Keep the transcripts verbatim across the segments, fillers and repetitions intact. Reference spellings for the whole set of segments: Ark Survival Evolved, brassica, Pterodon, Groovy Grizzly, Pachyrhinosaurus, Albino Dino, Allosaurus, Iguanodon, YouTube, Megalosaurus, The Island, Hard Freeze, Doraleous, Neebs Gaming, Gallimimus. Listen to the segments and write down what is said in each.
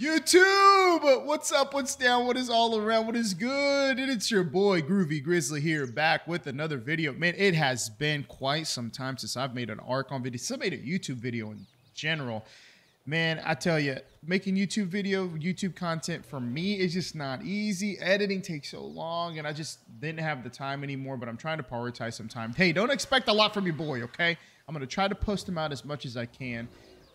YouTube, what's up, what's down, what is all around, what is good? And it's your boy Groovy Grizzly here, back with another video. Man, it has been quite some time since I've made an Ark on video, since I made a YouTube video in general. Man, I tell you, making YouTube video, YouTube content for me is just not easy. Editing takes so long, and I just didn't have the time anymore, but I'm trying to prioritize some time. Hey, don't expect a lot from your boy, okay? I'm going to try to post them out as much as I can,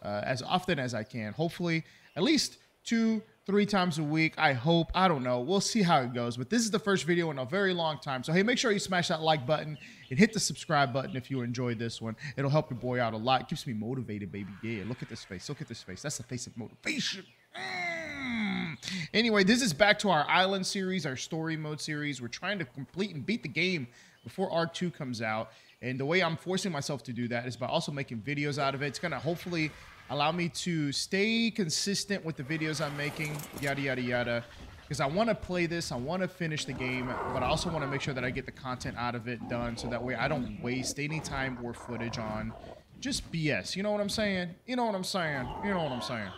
uh, as often as I can. Hopefully, at least two, three times a week. I hope. I don't know. We'll see how it goes. But this is the first video in a very long time. So, hey, make sure you smash that like button and hit the subscribe button if you enjoyed this one. It'll help your boy out a lot. It keeps me motivated, baby. Yeah, look at this face. Look at this face. That's the face of motivation. Mm. Anyway, this is back to our island series, our story mode series. We're trying to complete and beat the game before Ark two comes out. And the way I'm forcing myself to do that is by also making videos out of it. It's going to hopefully allow me to stay consistent with the videos I'm making, yada, yada, yada. Because I want to play this, I want to finish the game, but I also want to make sure that I get the content out of it done so that way I don't waste any time or footage on just B S. You know what I'm saying? You know what I'm saying? You know what I'm saying?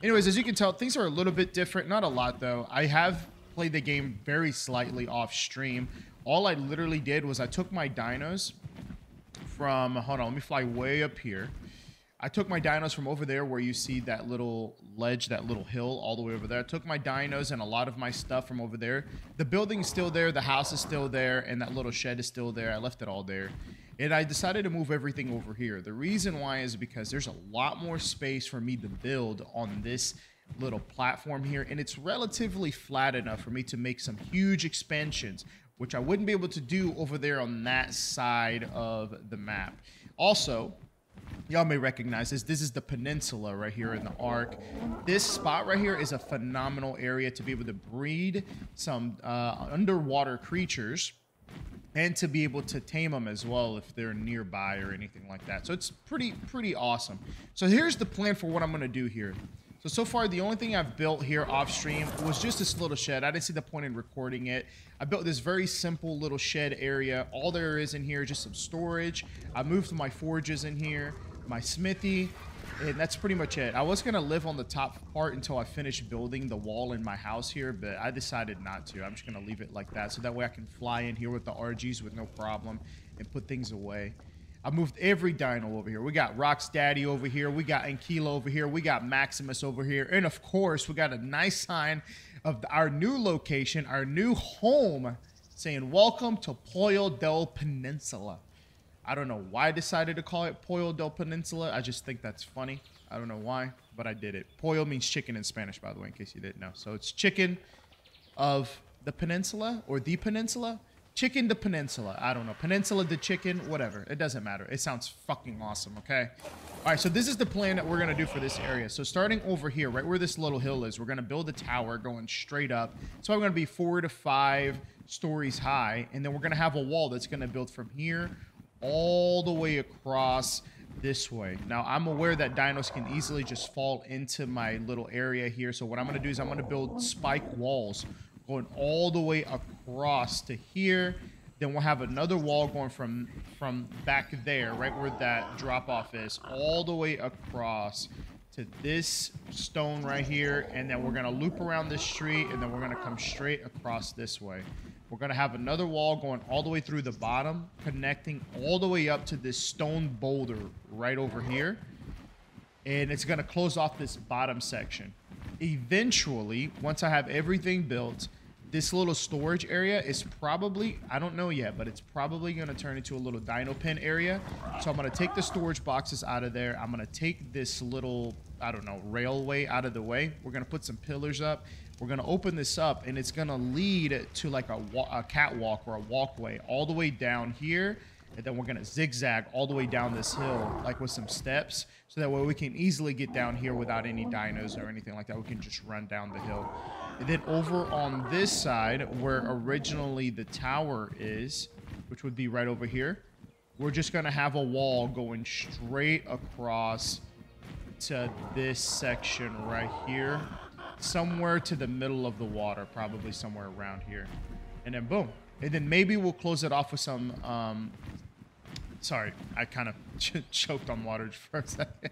Anyways, as you can tell, things are a little bit different. Not a lot, though. I have played the game very slightly off stream. All I literally did was I took my dinos from... Hold on, let me fly way up here. I took my dinos from over there where you see that little ledge, that little hill all the way over there. I took my dinos and a lot of my stuff from over there. The building is still there. The house is still there. And that little shed is still there. I left it all there. And I decided to move everything over here. The reason why is because there's a lot more space for me to build on this little platform here. And it's relatively flat enough for me to make some huge expansions, which I wouldn't be able to do over there on that side of the map. Also, y'all may recognize this. This is the peninsula right here in the Ark. This spot right here is a phenomenal area to be able to breed some uh, underwater creatures and to be able to tame them as well if they're nearby or anything like that. So it's pretty, pretty awesome. So here's the plan for what I'm going to do here. So, so far, the only thing I've built here off stream was just this little shed. I didn't see the point in recording it. I built this very simple little shed area. All there is in here is just some storage. I moved my forges in here, my smithy, and that's pretty much it. I was going to live on the top part until I finished building the wall in my house here, but I decided not to. I'm just going to leave it like that so that way I can fly in here with the R Gs with no problem and put things away. I moved every dino over here. We got Rock's Daddy over here. We got Ankila over here. We got Maximus over here. And, of course, we got a nice sign of our new location, our new home, saying, welcome to Pollo del Peninsula. I don't know why I decided to call it Pollo del Peninsula. I just think that's funny. I don't know why, but I did it. Pollo means chicken in Spanish, by the way, in case you didn't know. So it's chicken of the peninsula or the peninsula. Chicken the Peninsula. I don't know. Peninsula the Chicken. Whatever. It doesn't matter. It sounds fucking awesome, okay? All right, so this is the plan that we're going to do for this area. So starting over here, right where this little hill is, we're going to build a tower going straight up. So I'm going to be four to five stories high, and then we're going to have a wall that's going to build from here all the way across this way. Now, I'm aware that dinos can easily just fall into my little area here. So what I'm going to do is I'm going to build spike walls going all the way across to here. Then we'll have another wall going from, from back there, right where that drop-off is, all the way across to this stone right here. And then we're going to loop around this tree, and then we're going to come straight across this way. We're going to have another wall going all the way through the bottom, connecting all the way up to this stone boulder right over here. And it's going to close off this bottom section. Eventually, once I have everything built, this little storage area is probably, I don't know yet, but it's probably going to turn into a little dino pen area. So I'm going to take the storage boxes out of there. I'm going to take this little, I don't know, railway out of the way. We're going to put some pillars up. We're going to open this up, and it's going to lead to like a, a catwalk or a walkway all the way down here. And then we're going to zigzag all the way down this hill, like with some steps. So that way we can easily get down here without any dinos or anything like that. We can just run down the hill. And then over on this side, where originally the tower is, which would be right over here, we're just going to have a wall going straight across to this section right here. Somewhere to the middle of the water, probably somewhere around here. And then boom. And then maybe we'll close it off with some... Um, sorry, I kind of ch choked on water for a second.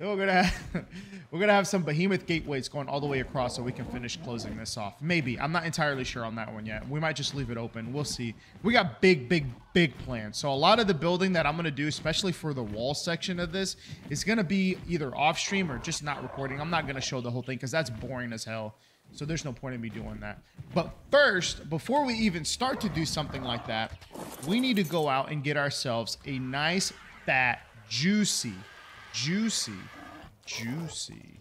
We're gonna have, we're gonna have some behemoth gateways going all the way across so we can finish closing this off. Maybe. I'm not entirely sure on that one yet. We might just leave it open. We'll see. We got big, big, big plans. So a lot of the building that I'm gonna do, especially for the wall section of this, is gonna be either off stream or just not recording. I'm not gonna show the whole thing because that's boring as hell. So there's no point in me doing that. But first, before we even start to do something like that, we need to go out and get ourselves a nice, fat, juicy, juicy, juicy,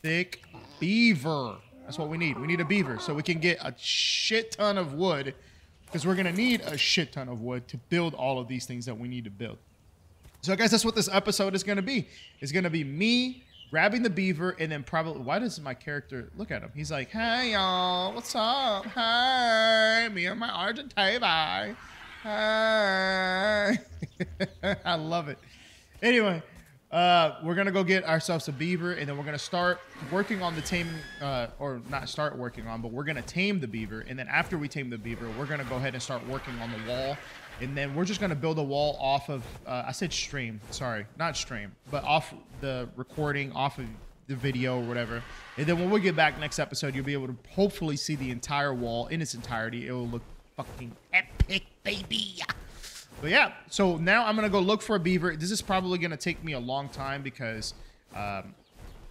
thick beaver. That's what we need. We need a beaver so we can get a shit ton of wood, because we're going to need a shit ton of wood to build all of these things that we need to build. So, guys, that's what this episode is going to be. It's going to be me grabbing the beaver, and then probably, why does my character, look at him. He's like, hey, y'all, what's up? Hi, me and my Argentina. Hi. I love it. Anyway, uh, we're going to go get ourselves a beaver, and then we're going to start working on the taming, uh, or not start working on, but we're going to tame the beaver. And then after we tame the beaver, we're going to go ahead and start working on the wall. And then we're just going to build a wall off of, uh, I said stream, sorry, not stream, but off the recording, off of the video or whatever. And then when we get back next episode, you'll be able to hopefully see the entire wall in its entirety. It will look fucking epic, baby. But yeah, so now I'm going to go look for a beaver. This is probably going to take me a long time because, um,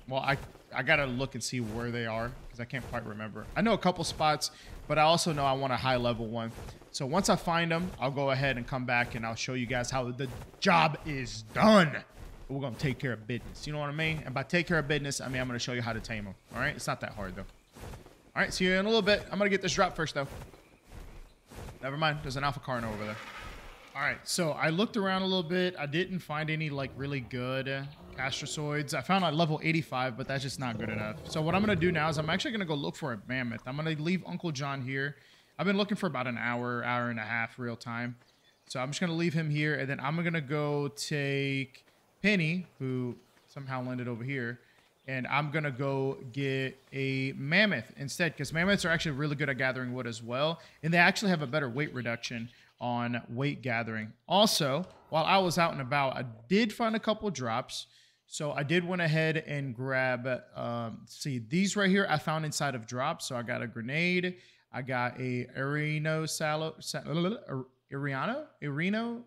well, I, I got to look and see where they are because I can't quite remember. I know a couple spots, but I also know I want a high level one. So once I find them, I'll go ahead and come back and I'll show you guys how the job is done. We're going to take care of business. You know what I mean? And by take care of business, I mean, I'm going to show you how to tame them. All right. It's not that hard though. All right. See you in a little bit. I'm going to get this drop first though. Never mind. There's an alpha carno over there. All right. So I looked around a little bit. I didn't find any like really good castrosoids. I found a level eighty-five, but that's just not good enough. So what I'm going to do now is I'm actually going to go look for a mammoth. I'm going to leave Uncle John here. I've been looking for about an hour, hour and a half real time. So I'm just going to leave him here. And then I'm going to go take Penny, who somehow landed over here. And I'm going to go get a mammoth instead, because mammoths are actually really good at gathering wood as well. And they actually have a better weight reduction on weight gathering. Also, while I was out and about, I did find a couple drops. So I did went ahead and grab, um, see, these right here I found inside of drops. So I got a grenade. I got a Areno saddle, Areno, Areno,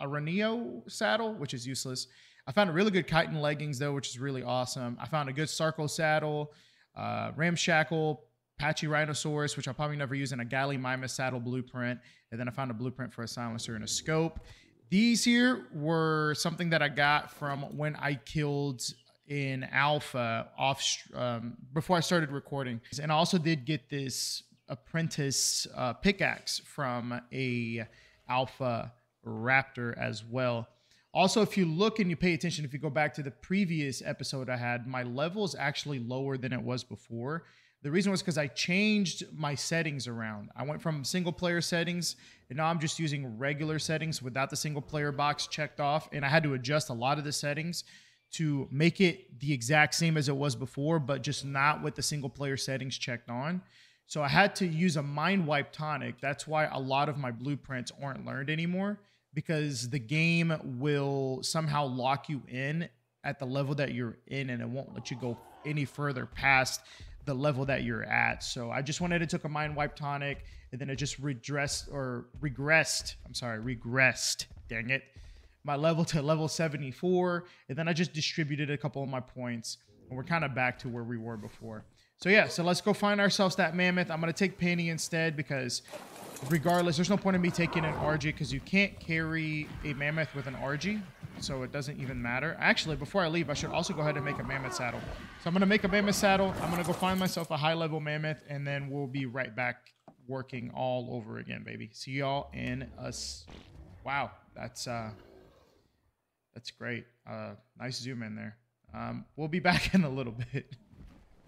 Arenio saddle, which is useless. I found a really good chitin leggings though, which is really awesome. I found a good Sarco saddle, uh, ramshackle, pachyrhinosaurus, which I'll probably never use, in a Gallimimus saddle blueprint. And then I found a blueprint for a silencer and a scope. These here were something that I got from when I killed in alpha off um, before I started recording. And I also did get this apprentice uh, pickaxe from a alpha raptor as well. Also, if you look and you pay attention, if you go back to the previous episode I had, my level is actually lower than it was before. The reason was because I changed my settings around. I went from single player settings, and now I'm just using regular settings without the single player box checked off. And I had to adjust a lot of the settings to make it the exact same as it was before, but just not with the single player settings checked on. So I had to use a mind wipe tonic. That's why a lot of my blueprints aren't learned anymore, because the game will somehow lock you in at the level that you're in and it won't let you go any further past the level that you're at. So I just went ahead and took a mind wipe tonic, and then it just redressed or regressed. I'm sorry, regressed. Dang it. My level to level seventy-four. And then I just distributed a couple of my points, and we're kind of back to where we were before. So yeah, so let's go find ourselves that mammoth. I'm going to take Penny instead, because regardless, there's no point in me taking an R G, because you can't carry a mammoth with an R G, so it doesn't even matter. Actually, before I leave, I should also go ahead and make a mammoth saddle. So I'm going to make a mammoth saddle. I'm going to go find myself a high-level mammoth, and then we'll be right back working all over again, baby. See y'all in us. Wow, that's, uh, that's great. Uh, nice zoom in there. Um, we'll be back in a little bit.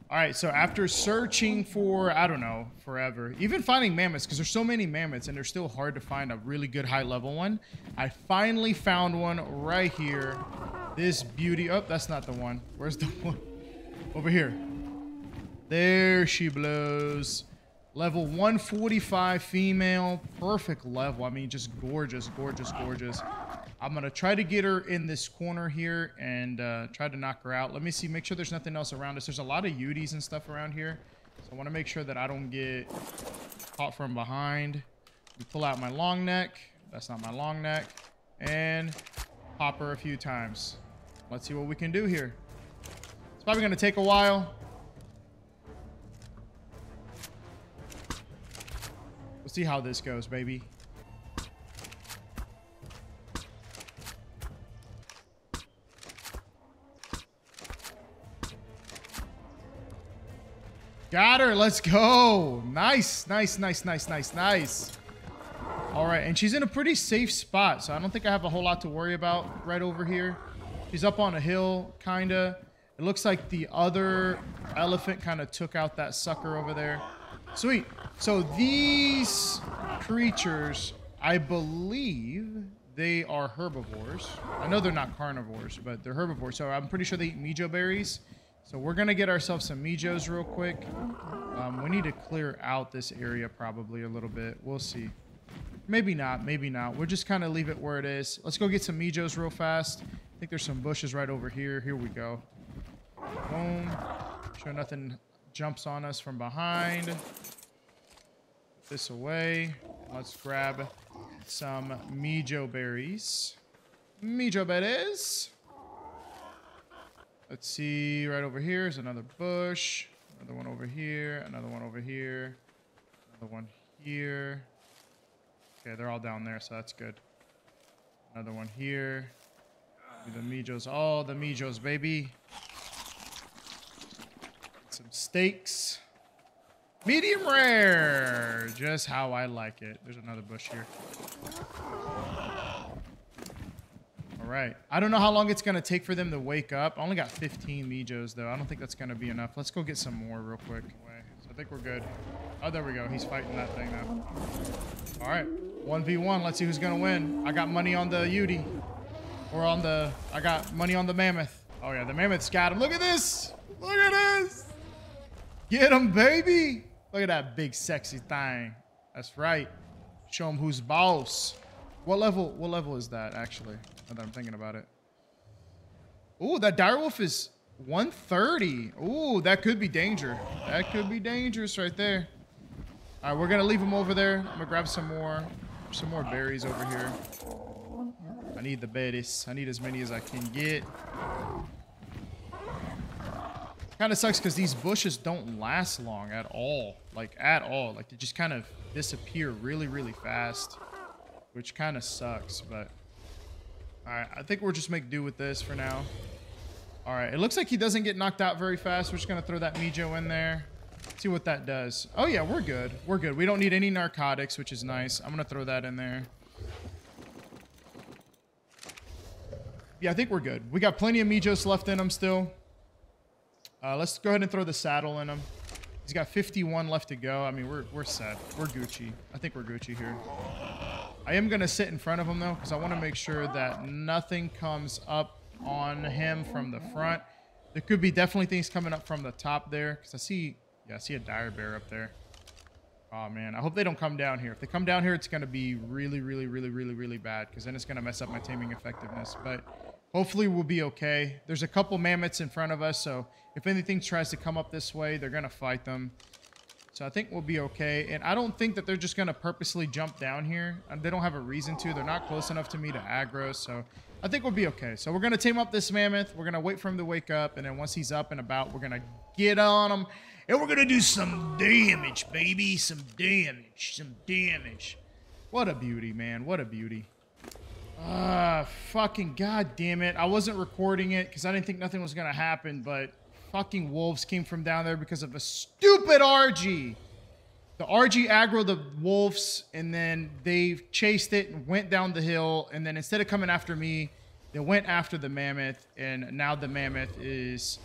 All right, so after searching for, I don't know, forever, even finding mammoths, because there's so many mammoths and they're still hard to find a really good high level one, I finally found one right here. This beauty, oh, that's not the one. Where's the one? Over here. There she blows. Level one forty-five female, perfect level. I mean, just gorgeous, gorgeous, gorgeous. I'm going to try to get her in this corner here and uh, try to knock her out. Let me see. Make sure there's nothing else around us. There's a lot of Uties and stuff around here. So I want to make sure that I don't get caught from behind. We pull out my long neck. That's not my long neck. And pop her a few times. Let's see what we can do here. It's probably going to take a while. We'll see how this goes, baby. Got her. Let's go. Nice, nice, nice, nice, nice, nice. All right. And she's in a pretty safe spot, so I don't think I have a whole lot to worry about right over here. She's up on a hill, kind of. It looks like the other elephant kind of took out that sucker over there. Sweet. So these creatures, I believe they are herbivores. I know they're not carnivores, but they're herbivores. So I'm pretty sure they eat mijo berries. So we're going to get ourselves some mijos real quick. Um, we need to clear out this area probably a little bit. We'll see. Maybe not. Maybe not. We'll just kind of leave it where it is. Let's go get some mijos real fast. I think there's some bushes right over here. Here we go. Boom. Sure nothing jumps on us from behind. Put this away. Let's grab some mijo berries. Mijo berries. Let's see, right over here is another bush. Another one over here, another one over here, another one here. Okay, they're all down there, so that's good. Another one here. The mijos, all the mijos, baby. Some steaks. Medium rare, just how I like it. There's another bush here. Right. I don't know how long it's going to take for them to wake up. I only got fifteen mijos, though. I don't think that's going to be enough. Let's go get some more real quick. So I think we're good. Oh, there we go. He's fighting that thing now. All right. one v one. Let's see who's going to win. I got money on the Uti. Or on the... I got money on the mammoth. Oh, yeah. The mammoth's got him. Look at this. Look at this. Get him, baby. Look at that big, sexy thing. That's right. Show him who's boss. What level? What level is that, actually? Now that I'm thinking about it. Ooh, that direwolf is one thirty. Ooh, that could be danger. That could be dangerous right there. All right, we're gonna leave him over there. I'm gonna grab some more, some more berries over here. I need the berries. I need as many as I can get. Kind of sucks because these bushes don't last long at all. Like at all. Like they just kind of disappear really, really fast. Which kind of sucks, but... Alright, I think we'll just make do with this for now. Alright, it looks like he doesn't get knocked out very fast. We're just going to throw that mijo in there. See what that does. Oh yeah, we're good. We're good. We don't need any narcotics, which is nice. I'm going to throw that in there. Yeah, I think we're good. We got plenty of mijos left in them still. Uh, let's go ahead and throw the saddle in him. He's got fifty-one left to go. I mean, we're, we're set. We're Gucci. I think we're Gucci here. I am going to sit in front of him, though, because I want to make sure that nothing comes up on him from the front. There could be definitely things coming up from the top there, because I see, yeah, I see a dire bear up there. Oh, man. I hope they don't come down here. If they come down here, it's going to be really, really, really, really, really bad, because then it's going to mess up my taming effectiveness. But hopefully we'll be okay. There's a couple mammoths in front of us, so if anything tries to come up this way, they're going to fight them. So I think we'll be okay. And I don't think that they're just going to purposely jump down here. They don't have a reason to. They're not close enough to me to aggro. So I think we'll be okay. So we're going to tame up this mammoth. We're going to wait for him to wake up. And then once he's up and about, we're going to get on him. And we're going to do some damage, baby. Some damage. Some damage. What a beauty, man. What a beauty. Ah, uh, fucking goddamn it. I wasn't recording it because I didn't think nothing was going to happen, but... Fucking wolves came from down there because of a stupid R G. The R G aggroed the wolves, and then they chased it and went down the hill. And then instead of coming after me, they went after the mammoth. And now the mammoth is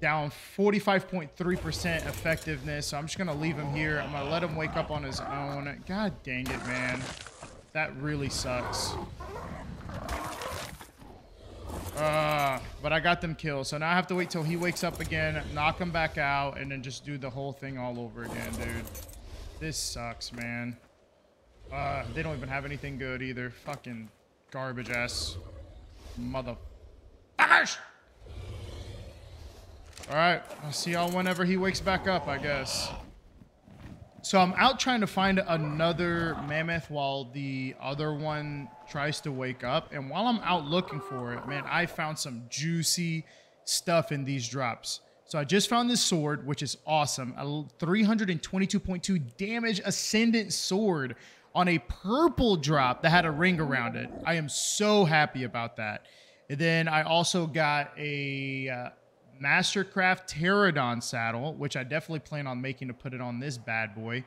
down forty-five point three percent effectiveness. So I'm just going to leave him here. I'm going to let him wake up on his own. God dang it, man. That really sucks. Uh, but I got them killed, so now I have to wait till he wakes up again, knock him back out, and then just do the whole thing all over again, dude. This sucks, man. Uh, they don't even have anything good either. Fucking Garbage ass. Motherfuckers! Alright, I'll see y'all whenever he wakes back up, I guess. So I'm out trying to find another mammoth while the other one tries to wake up. And while I'm out looking for it, man, I found some juicy stuff in these drops. So I just found this sword, which is awesome. A three hundred twenty-two point two damage ascendant sword on a purple drop that had a ring around it. I am so happy about that. And then I also got a uh, Mastercraft Pterodon saddle, which I definitely plan on making to put it on this bad boy.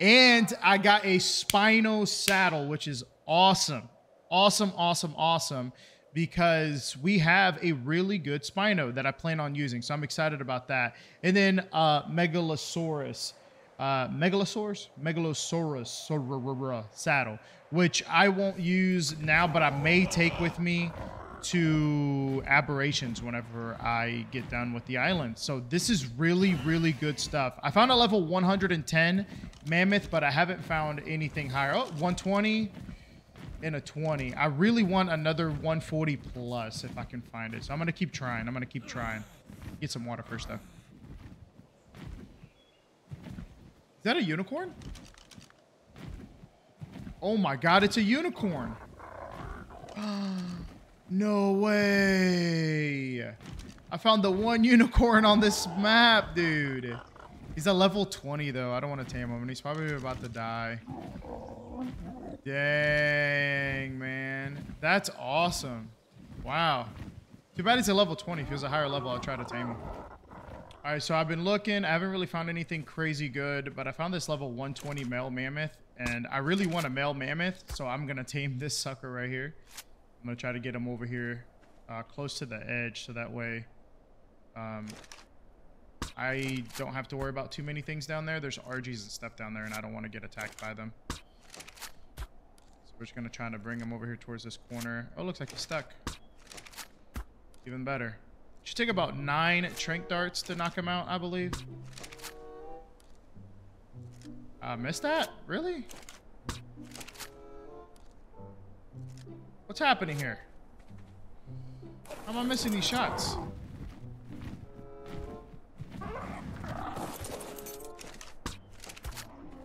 And I got a Spino saddle, which is awesome. Awesome, awesome, awesome. Because we have a really good Spino that I plan on using. So I'm excited about that. And then uh, Megalosaurus. Uh, Megalosaurus? Megalosaurus saddle, which I won't use now, but I may take with me to aberrations whenever I get done with the island. So this is really, really good stuff. I found a level one hundred ten mammoth, but I haven't found anything higher. Oh, one twenty and a twenty. I really want another one forty plus if I can find it. So I'm gonna keep trying. I'm gonna keep trying. Get some water first though. Is that a unicorn? Oh my God, it's a unicorn. No way. I found the one unicorn on this map, dude. He's at level twenty, though. I don't want to tame him, and he's probably about to die. Dang, man. That's awesome. Wow. Too bad he's at level twenty. If he was a higher level, I'll try to tame him. All right, so I've been looking. I haven't really found anything crazy good, but I found this level one twenty male mammoth, and I really want a male mammoth, so I'm going to tame this sucker right here. I'm going to try to get him over here uh, close to the edge so that way um, I don't have to worry about too many things down there. There's R Gs and stuff down there, and I don't want to get attacked by them. So we're just going to try to bring him over here towards this corner. Oh, looks like he's stuck. Even better. It should take about nine tranq darts to knock him out, I believe. I missed that? Really? What's happening here? How am I missing these shots?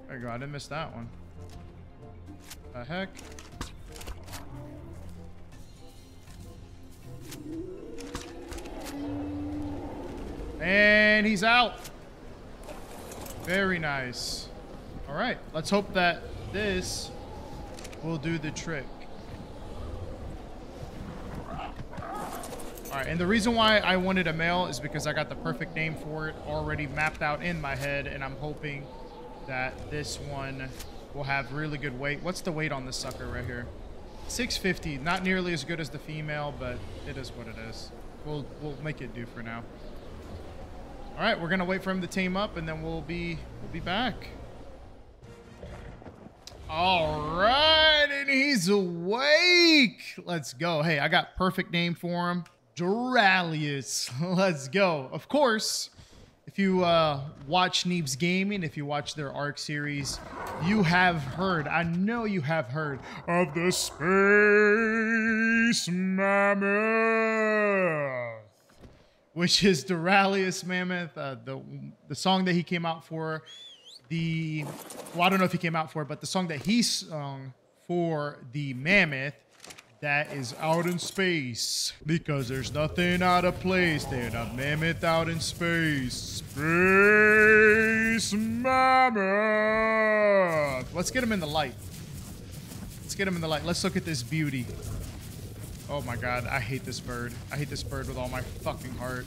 There you go. I didn't miss that one. The heck? And he's out. Very nice. All right. Let's hope that this will do the trick. All right, and the reason why I wanted a male is because I got the perfect name for it already mapped out in my head, and I'm hoping that this one will have really good weight. What's the weight on this sucker right here? six fifty, not nearly as good as the female, but it is what it is. We'll, we'll make it do for now. All right, we're gonna wait for him to tame up, and then we'll be, we'll be back. All right, and he's awake. Let's go. Hey, I got perfect name for him. Doraleous. Let's go. Of course, if you uh, watch Neebs Gaming, if you watch their Ark series, you have heard, I know you have heard, of the Space Mammoth, which is Doraleous Mammoth, uh, the, the song that he came out for, the, well, I don't know if he came out for it, but the song that he sung for the mammoth that is out in space, because there's nothing out of place there. A mammoth out in space. Space mammoth. Let's get him in the light. Let's get him in the light. Let's look at this beauty. Oh my God, I hate this bird. I hate this bird with all my fucking heart.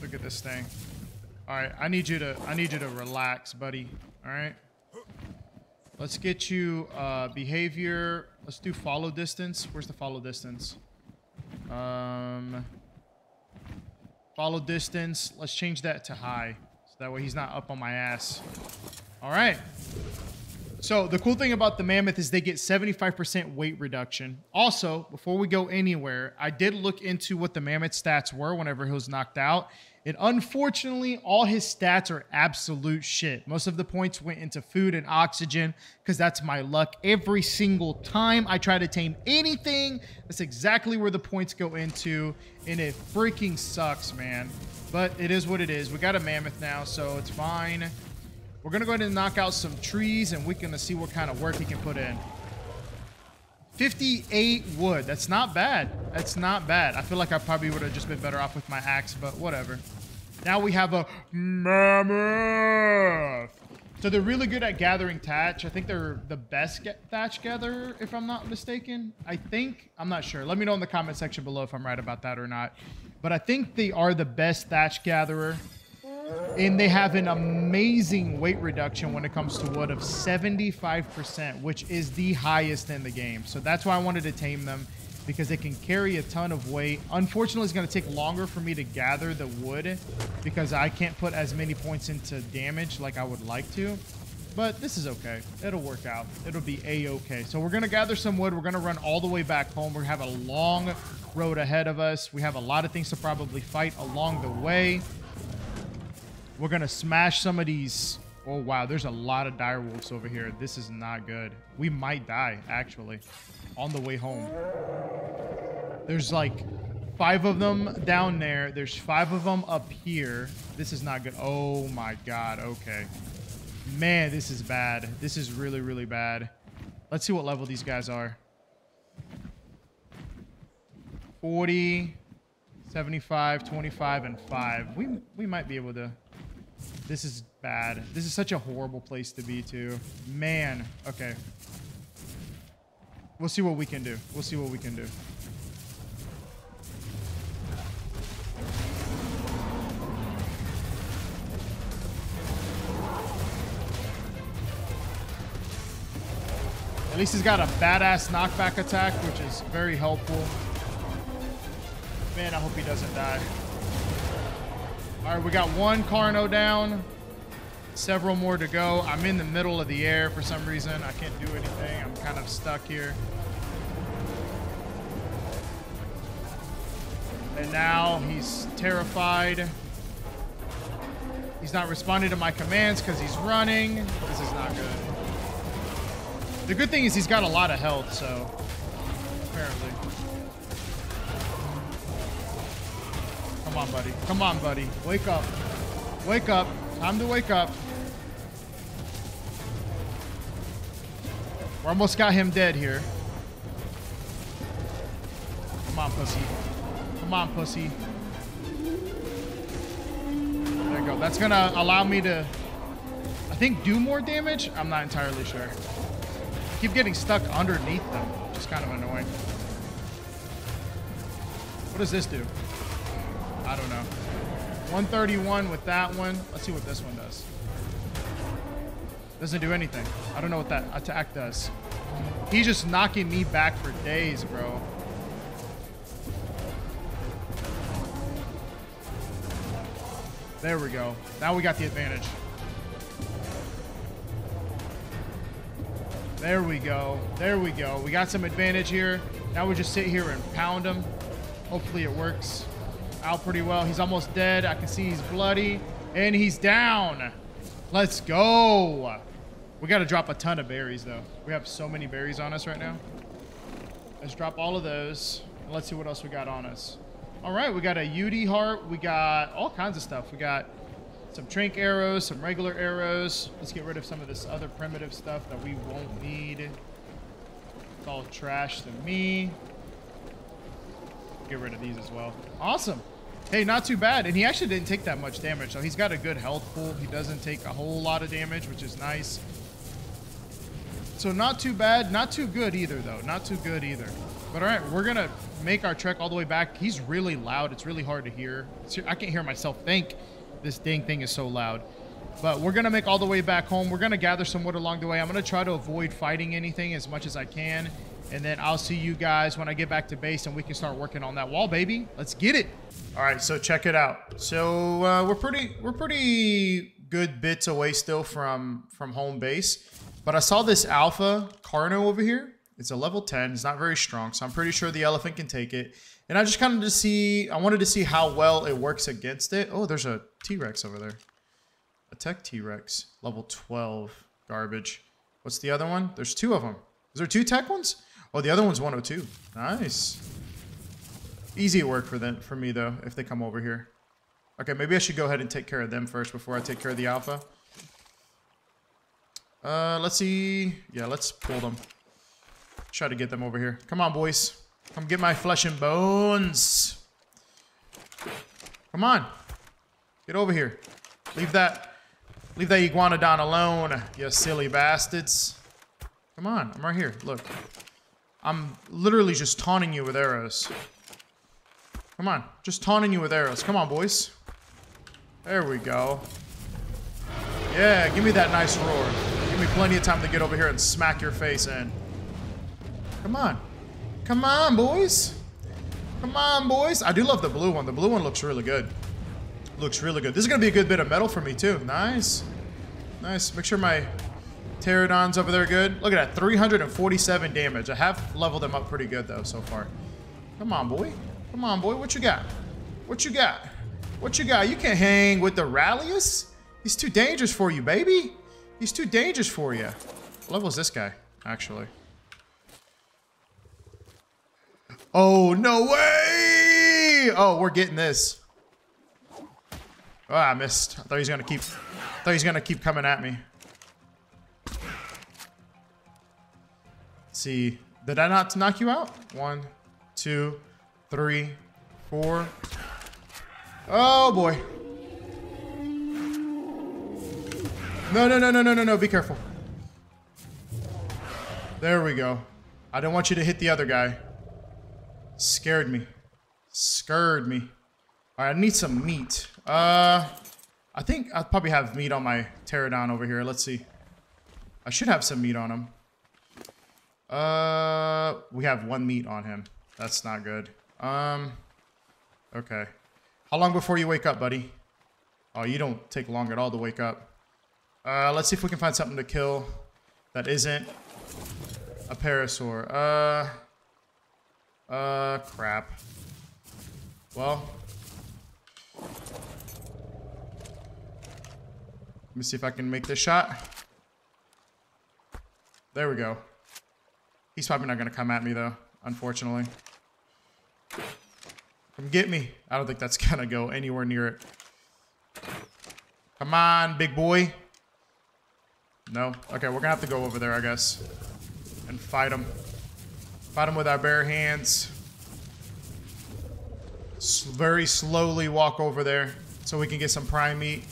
Look at this thing. All right, I need you to I need you to relax, buddy. All right. Let's get you uh, behavior. Let's do follow distance. Where's the follow distance? Um, follow distance. Let's change that to high. So that way he's not up on my ass. All right. So the cool thing about the mammoth is they get seventy-five percent weight reduction. Also, before we go anywhere, I did look into what the mammoth stats were whenever he was knocked out. And unfortunately, all his stats are absolute shit. Most of the points went into food and oxygen because that's my luck. Every single time I try to tame anything, that's exactly where the points go into. And it freaking sucks, man. But it is what it is. We got a mammoth now, so it's fine. We're going to go ahead and knock out some trees, and we're going to see what kind of work he can put in. fifty-eight wood. That's not bad. That's not bad. I feel like I probably would have just been better off with my axe, but whatever. Now we have a mammoth. So they're really good at gathering thatch. I think they're the best get thatch gatherer, if I'm not mistaken. I think. I'm not sure. Let me know in the comment section below if I'm right about that or not. But I think they are the best thatch gatherer. And they have an amazing weight reduction when it comes to wood of seventy-five percent, which is the highest in the game. So that's why I wanted to tame them, because they can carry a ton of weight. Unfortunately, it's going to take longer for me to gather the wood because I can't put as many points into damage like I would like to. But this is okay. It'll work out. It'll be a-okay. So we're going to gather some wood. We're going to run all the way back home. We have a long road ahead of us. We have a lot of things to probably fight along the way. We're going to smash some of these. Oh, wow. There's a lot of dire wolves over here. This is not good. We might die, actually, on the way home. There's like five of them down there. There's five of them up here. This is not good. Oh, my God. Okay. Man, this is bad. This is really, really bad. Let's see what level these guys are. forty, seventy-five, twenty-five, and five. We, we might be able to... This is bad. This is such a horrible place to be, too. Man. Okay. We'll see what we can do. We'll see what we can do. At least he's got a badass knockback attack, which is very helpful. Man, I hope he doesn't die. All right, we got one Carno down, several more to go. I'm in the middle of the air for some reason. I can't do anything. I'm kind of stuck here. And now he's terrified. He's not responding to my commands because he's running. This is not good. The good thing is he's got a lot of health, so apparently. Come on, buddy. Come on, buddy. Wake up. Wake up. Time to wake up. We almost got him dead here. Come on, pussy. Come on, pussy. There you go. That's going to allow me to, I think, do more damage. I'm not entirely sure. I keep getting stuck underneath them, which is kind of annoying. What does this do? I don't know. one thirty-one with that one. Let's see what this one does. Doesn't do anything. I don't know what that attack does. He's just knocking me back for days, bro. There we go. Now we got the advantage. There we go. There we go. We got some advantage here. Now we just sit here and pound him. Hopefully it works out pretty well. He's almost dead. I can see he's bloody and he's down. Let's go. We got to drop a ton of berries though. We have so many berries on us right now. Let's drop all of those. And let's see what else we got on us. All right. We got a U D heart. We got all kinds of stuff. We got some trank arrows, some regular arrows. Let's get rid of some of this other primitive stuff that we won't need. It's all trash to me. Get rid of these as well. Awesome. Hey, not too bad. And he actually didn't take that much damage, so he's got a good health pool. He doesn't take a whole lot of damage, which is nice. So not too bad. Not too good either, though. Not too good either. But all right, we're going to make our trek all the way back. He's really loud. It's really hard to hear. I can't hear myself think. This dang thing is so loud. But we're going to make all the way back home. We're going to gather some wood along the way. I'm going to try to avoid fighting anything as much as I can. And then I'll see you guys when I get back to base and we can start working on that wall, baby. Let's get it. All right, so check it out. So uh, we're pretty we're pretty good bits away still from, from home base. But I saw this alpha Carno over here. It's a level ten. It's not very strong, so I'm pretty sure the elephant can take it. And I just kind of to see, I wanted to see how well it works against it. Oh, there's a T-Rex over there. A tech T-Rex. Level twelve. Garbage. What's the other one? There's two of them. Is there two tech ones? Oh, the other one's one oh two. Nice. Easy work for them, for me, though, if they come over here. Okay, maybe I should go ahead and take care of them first before I take care of the alpha. Uh, let's see. Yeah, let's pull them. Try to get them over here. Come on, boys. Come get my flesh and bones. Come on. Get over here. Leave that, leave that iguanodon alone, you silly bastards. Come on. I'm right here. Look. I'm literally just taunting you with arrows. Come on. Just taunting you with arrows. Come on, boys. There we go. Yeah, give me that nice roar. Give me plenty of time to get over here and smack your face in. Come on. Come on, boys. Come on, boys. I do love the blue one. The blue one looks really good. Looks really good. This is going to be a good bit of metal for me, too. Nice. Nice. Make sure my pterodons over there are good. Look at that. three hundred forty-seven damage. I have leveled them up pretty good, though, so far. Come on, boy. Come on, boy. What you got? What you got? What you got? You can't hang with the Doraleous. He's too dangerous for you, baby. He's too dangerous for you. What level is this guy, actually? Oh, no way! Oh, we're getting this. Oh, I missed. I thought he was gonna keep I thought he was gonna keep coming at me. Let's see. Did I not knock you out? One, two, three, four. Oh boy. No, no, no, no, no, no, no. Be careful. There we go. I don't want you to hit the other guy. Scared me. Scared me. All right, I need some meat. Uh, I think I'll probably have meat on my pterodon over here. Let's see. I should have some meat on him. Uh, we have one meat on him. That's not good. Um, okay. How long before you wake up, buddy? Oh, you don't take long at all to wake up. Uh, let's see if we can find something to kill that isn't a parasaur. Uh, uh, crap. Well, let me see if I can make this shot. There we go. He's probably not going to come at me, though, unfortunately. Come get me. I don't think that's going to go anywhere near it. Come on, big boy. No? Okay, we're going to have to go over there, I guess. And fight him. Fight him with our bare hands. S- very slowly walk over there so we can get some prime meat.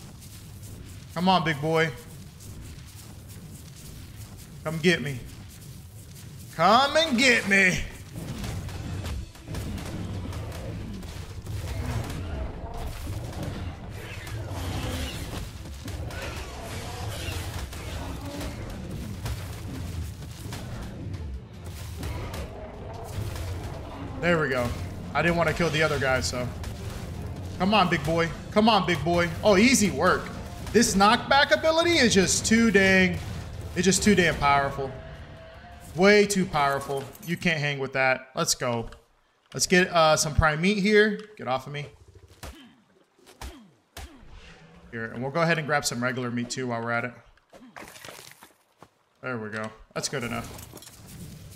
Come on, big boy. Come get me. Come and get me. There we go. I didn't want to kill the other guy, so. Come on, big boy. Come on, big boy. Oh, easy work. This knockback ability is just too dang, it's just too damn powerful. Way too powerful. You can't hang with that. Let's go. Let's get uh, some prime meat here. Get off of me. Here, and we'll go ahead and grab some regular meat too while we're at it. There we go. That's good enough.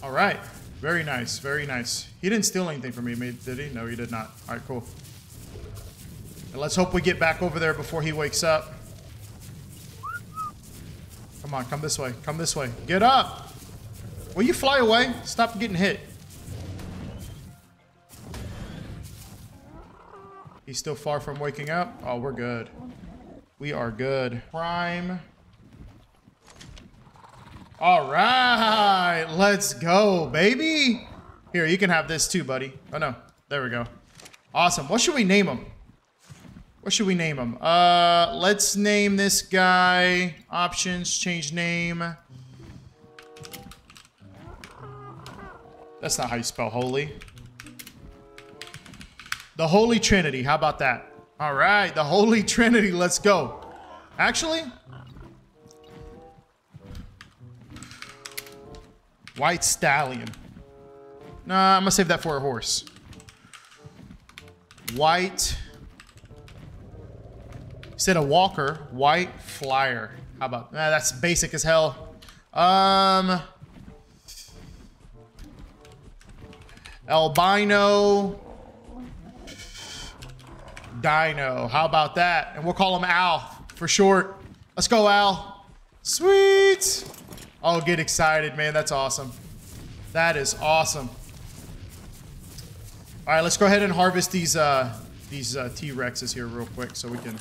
All right. Very nice, very nice. He didn't steal anything from me, did he? No, he did not. All right, cool. And let's hope we get back over there before he wakes up. Come on, come this way, come this way. Get up! Will you fly away? Stop getting hit. He's still far from waking up. Oh, we're good. We are good. Prime. All right, let's go, baby. Here, you can have this too, buddy. Oh no, there we go. Awesome. What should we name him? What should we name him? Uh, let's name this guy. Options, change name. That's not how you spell holy. The Holy Trinity. How about that? All right, the Holy Trinity. Let's go. Actually. White stallion. Nah, I'm gonna save that for a horse. White. Instead of walker, white flyer. How about nah, that's basic as hell. Um, albino dino. How about that? And we'll call him Al for short. Let's go, Al. Sweet. Oh, get excited, man. That's awesome. That is awesome. All right, let's go ahead and harvest these uh, these uh, T-Rexes here real quick so we can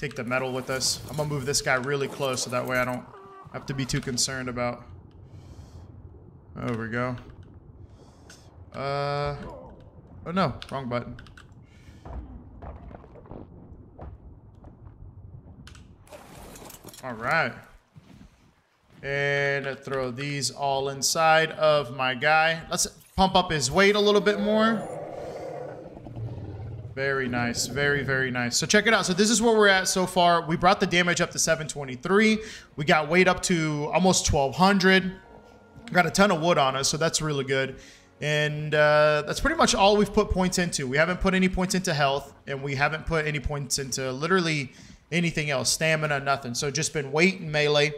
take the metal with us. I'm gonna move this guy really close so that way I don't have to be too concerned about. There we go. Uh, oh no, wrong button. All right. And throw these all inside of my guy. Let's pump up his weight a little bit more. Very nice. Very, very nice. So check it out. So this is where we're at so far. We brought the damage up to seven twenty-three. We got weight up to almost twelve hundred. We got a ton of wood on us, so that's really good. And uh, that's pretty much all we've put points into. We haven't put any points into health, and we haven't put any points into literally anything else. Stamina, nothing. So just been weight and melee,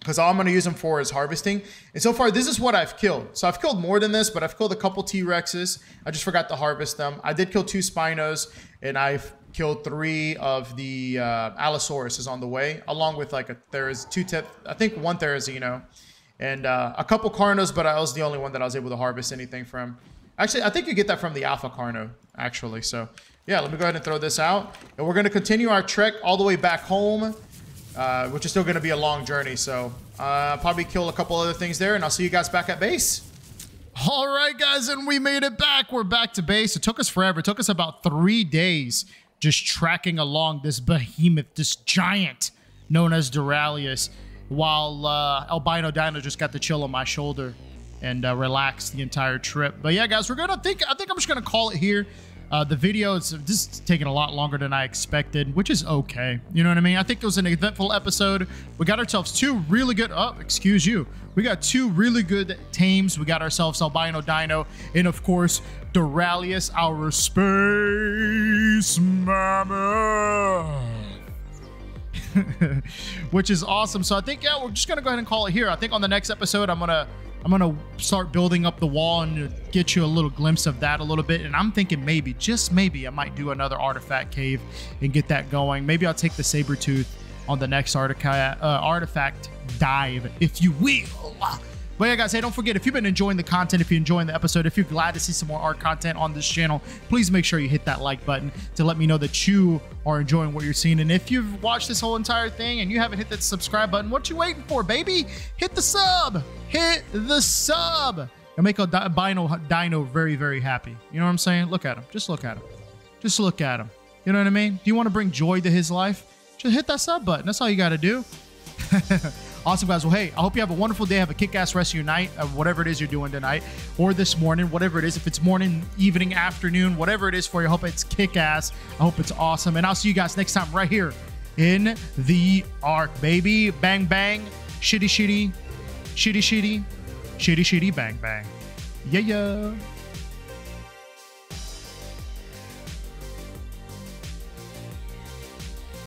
because all I'm going to use them for is harvesting. And so far, this is what I've killed. So I've killed more than this, but I've killed a couple T-Rexes. I just forgot to harvest them. I did kill two Spinos, and I've killed three of the uh, Allosaurus is on the way, along with like a, there is two, te I think one Therizino, and uh, a couple Carnos, but I was the only one that I was able to harvest anything from. Actually, I think you get that from the Alpha Carno, actually. So yeah, let me go ahead and throw this out. And we're going to continue our trek all the way back home. Uh, which is still going to be a long journey, so uh, probably kill a couple other things there, and I'll see you guys back at base. All right, guys, and we made it back. We're back to base. It took us forever. It took us about three days just tracking along this behemoth, this giant known as Doraleous, while uh, Albino Dino just got to chill on my shoulder and uh, relax the entire trip. But yeah, guys, we're gonna think. I think I'm just gonna call it here. Uh, the video is just taking a lot longer than I expected, which is okay. You know what I mean? I think it was an eventful episode. We got ourselves two really good, oh, excuse you. We got two really good tames. We got ourselves Albino Dino and, of course, Doraleous, our space mama. Which is awesome. So I think, yeah, we're just going to go ahead and call it here. I think on the next episode, I'm going to I'm going to start building up the wall and get you a little glimpse of that a little bit. And I'm thinking maybe, just maybe, I might do another artifact cave and get that going. Maybe I'll take the Sabertooth on the next artifact, uh, artifact dive, if you will. But yeah, guys, hey, don't forget, if you've been enjoying the content, if you're enjoying the episode, if you're glad to see some more art content on this channel, please make sure you hit that like button to let me know that you are enjoying what you're seeing. And if you've watched this whole entire thing and you haven't hit that subscribe button, what you waiting for, baby? Hit the sub. Hit the sub. And make Albino Dino very, very happy. You know what I'm saying? Look at him. Just look at him. Just look at him. You know what I mean? Do you want to bring joy to his life? Just hit that sub button. That's all you got to do. Awesome, guys. Well, hey, I hope you have a wonderful day. Have a kick-ass rest of your night, of whatever it is you're doing tonight or this morning, whatever it is. If it's morning, evening, afternoon, whatever it is for you, I hope it's kick-ass. I hope it's awesome. And I'll see you guys next time right here in the Ark, baby. Bang, bang. Shitty, shitty. Shitty, shitty. Shitty, shitty. Bang, bang. Yeah, yeah.